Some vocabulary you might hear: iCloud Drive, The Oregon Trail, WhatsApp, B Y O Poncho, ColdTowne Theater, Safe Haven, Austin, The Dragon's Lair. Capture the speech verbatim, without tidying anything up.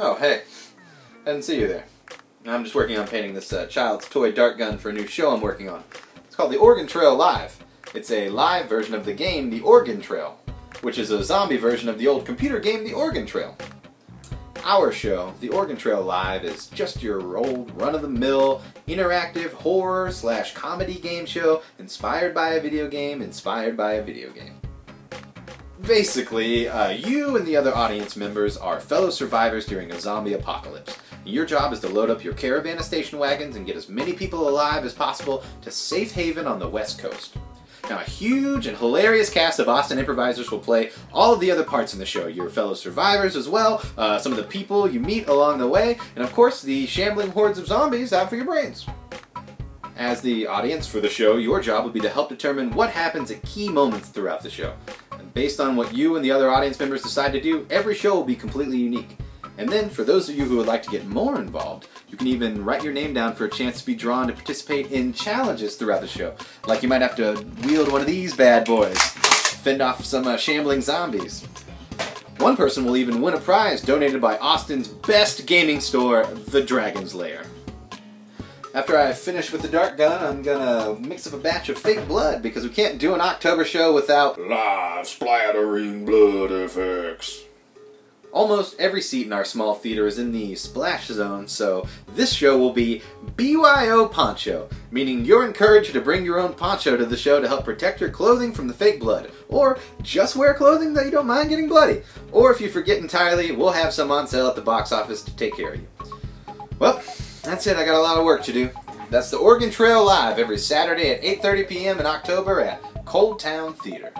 Oh, hey. I didn't see you there. I'm just working on painting this uh, child's toy dart gun for a new show I'm working on. It's called The Oregon Trail Live. It's a live version of the game The Oregon Trail, which is a zombie version of the old computer game The Oregon Trail. Our show, The Oregon Trail Live, is just your old run-of-the-mill, interactive horror slash comedy game show inspired by a video game, inspired by a video game. Basically, uh, you and the other audience members are fellow survivors during a zombie apocalypse. Your job is to load up your caravan of station wagons and get as many people alive as possible to safe haven on the West Coast. Now, a huge and hilarious cast of Austin improvisers will play all of the other parts in the show, your fellow survivors as well, uh, some of the people you meet along the way, and of course the shambling hordes of zombies out for your brains. As the audience for the show, your job will be to help determine what happens at key moments throughout the show. And based on what you and the other audience members decide to do, every show will be completely unique. And then, for those of you who would like to get more involved, you can even write your name down for a chance to be drawn to participate in challenges throughout the show. Like you might have to wield one of these bad boys, fend off some uh, shambling zombies. One person will even win a prize donated by Austin's best gaming store, The Dragon's Lair. After I finish with the dart gun, I'm gonna mix up a batch of fake blood because we can't do an October show without live splattering blood effects. Almost every seat in our small theater is in the splash zone, so this show will be B Y O Poncho, meaning you're encouraged to bring your own poncho to the show to help protect your clothing from the fake blood, or just wear clothing that you don't mind getting bloody, or if you forget entirely, we'll have some on sale at the box office to take care of you. Well, that's it. I got a lot of work to do. That's the Oregon Trail Live every Saturday at eight thirty p m in October at ColdTowne Theater.